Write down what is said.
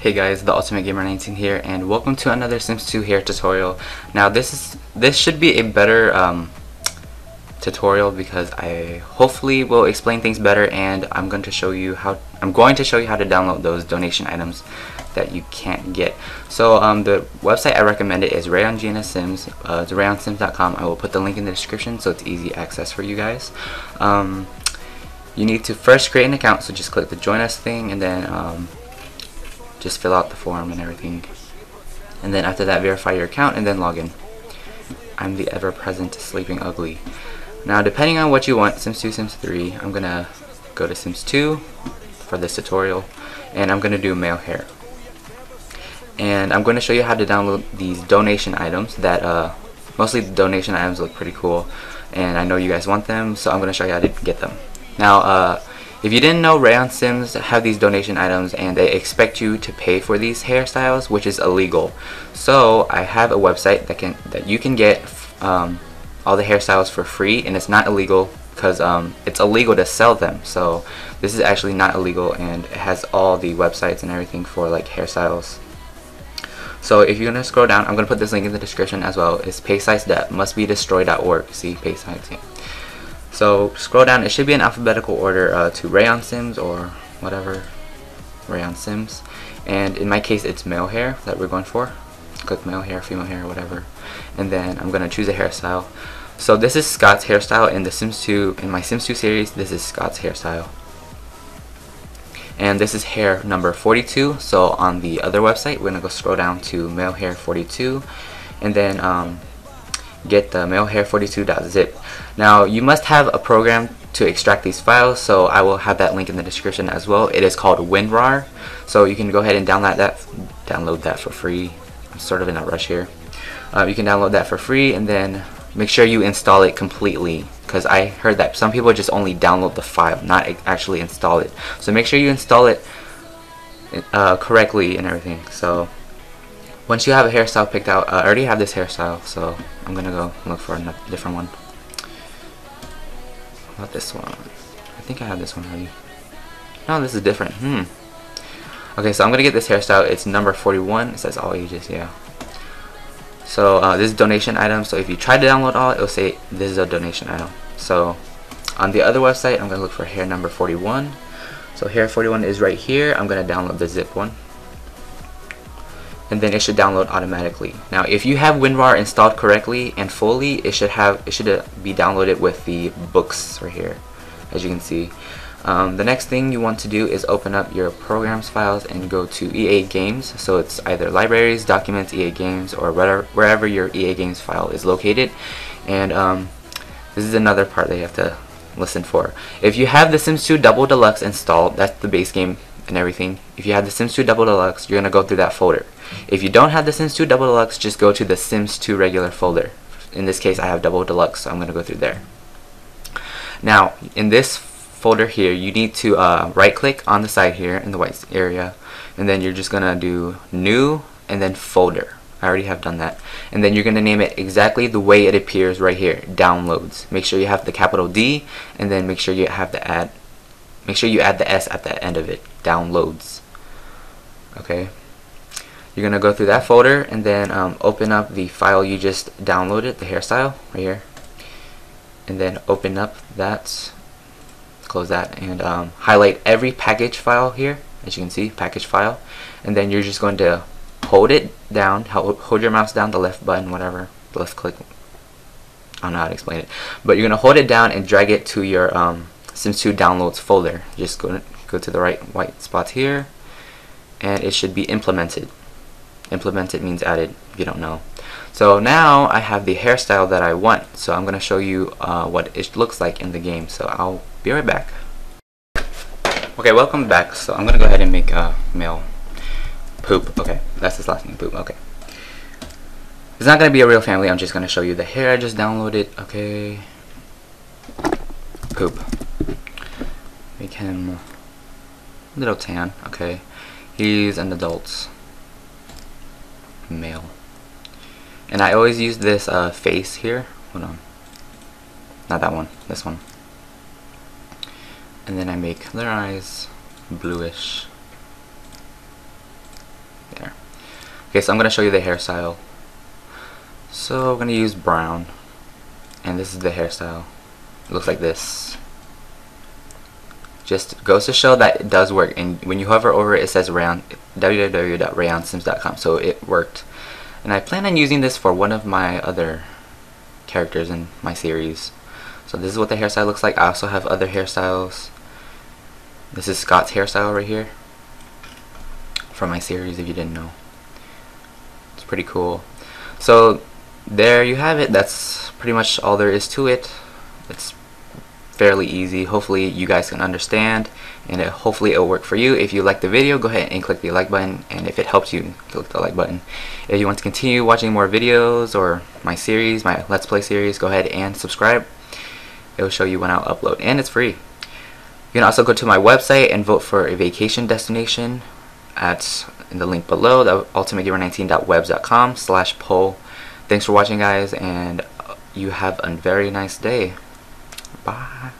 Hey guys, the ultimategamer19 here, and welcome to another Sims 2 hair tutorial. Now this should be a better tutorial because I hopefully will explain things better, and I'm going to show you how to download those donation items that you can't get. So the website I recommend it is RayonSims.com. It's RayonSims.com. I will put the link in the description so it's easy access for you guys. You need to first create an account, so just click the join us thing and then just fill out the form and everything, and then after that verify your account and then log in. I'm the ever-present sleeping ugly. Now depending on what you want, Sims 2, Sims 3, I'm gonna go to Sims 2 for this tutorial, and I'm gonna do male hair, and I'm gonna show you how to download these donation items that mostly the donation items look pretty cool, and I know you guys want them, so I'm gonna show you how to get them. Now if you didn't know, Rayon Sims have these donation items and they expect you to pay for these hairstyles, which is illegal. So I have a website that you can get all the hairstyles for free, and it's not illegal because it's illegal to sell them. So this is actually not illegal, and it has all the websites and everything for like hairstyles. So if you're gonna scroll down, I'm gonna put this link in the description as well. It's paysites.mustbedestroyed.org. See, paysites. Yeah. So scroll down, it should be in alphabetical order to Rayon Sims or whatever, Rayon Sims, and in my case it's male hair that we're going for. Click male hair, female hair, whatever, and then I'm gonna choose a hairstyle. So this is Scott's hairstyle in the Sims 2, in my Sims 2 series. This is Scott's hairstyle, and this is hair number 42. So on the other website we're gonna go scroll down to male hair 42 and then get the male hair 42.zip. Now you must have a program to extract these files, so I will have that link in the description as well. It is called WinRAR, so you can go ahead and download that for free. I'm sort of in a rush here. You can download that for free and then make sure you install it completely, because I heard that some people just only download the file, not actually install it. So make sure you install it correctly and everything. So once you have a hairstyle picked out, I already have this hairstyle, so I'm gonna go look for a different one. Not this one. I think I have this one already. No, this is different. Okay, so I'm gonna get this hairstyle. It's number 41. It says all ages. Yeah. So this is donation item. So if you try to download all, it'll say this is a donation item. So on the other website, I'm gonna look for hair number 41. So hair 41 is right here. I'm gonna download the zip one, and then it should download automatically. Now if you have WinRAR installed correctly and fully, it should be downloaded with the books right here, as you can see. The next thing you want to do is open up your programs files and go to EA Games. So it's either libraries, documents, EA Games, or wherever your EA Games file is located. And this is another part that you have to listen for. If you have the Sims 2 Double Deluxe installed, that's the base game and everything. If you have the Sims 2 Double Deluxe, you're gonna go through that folder. If you don't have the Sims 2 Double Deluxe, just go to the Sims 2 regular folder. In this case I have Double Deluxe, so I'm gonna go through there. Now in this folder here you need to right click on the side here in the white area, and then you're just gonna do new and then folder. I already have done that, and then you're gonna name it exactly the way it appears right here, downloads. Make sure you have the capital D, and then make sure you have the add. Make sure you add the S at the end of it, downloads. Okay, you're gonna go through that folder and then open up the file you just downloaded, the hairstyle right here, and then open up that, close that, and highlight every package file here, as you can see, package file, and then you're just going to hold it down, hold your mouse down, the left button, whatever, the left click, I don't know how to explain it, but you're gonna hold it down and drag it to your Sims 2 downloads folder. Just go to the right white spots here, and it should be implemented. Implemented means added, if you don't know. So now I have the hairstyle that I want, so I'm gonna show you what it looks like in the game, so I'll be right back. Okay, welcome back. So I'm gonna go ahead and make a male poop. Okay, that's his last name, poop. Okay, it's not gonna be a real family, I'm just gonna show you the hair I just downloaded. Okay, poop. Make him a little tan. Okay, he's an adult male, and I always use this face here, hold on, not that one, this one, and then I make their eyes bluish, Okay, so I'm going to show you the hairstyle. So I'm going to use brown, and this is the hairstyle. It looks like this. Just goes to show that it does work, and when you hover over it, it says www.RayonSims.com, so it worked. And I plan on using this for one of my other characters in my series. So this is what the hairstyle looks like. I also have other hairstyles. This is Scott's hairstyle right here from my series, if you didn't know. It's pretty cool. So there you have it. That's pretty much all there is to it. It's fairly easy. Hopefully you guys can understand, and hopefully it'll work for you. If you like the video, go ahead and click the like button, and if it helps you, click the like button. If you want to continue watching more videos or my series, my Let's Play series, go ahead and subscribe. It will show you when I'll upload, and it's free. You can also go to my website and vote for a vacation destination at the link below, the ultimategamer19.webs.com/poll. Thanks for watching, guys, and you have a very nice day. Bye.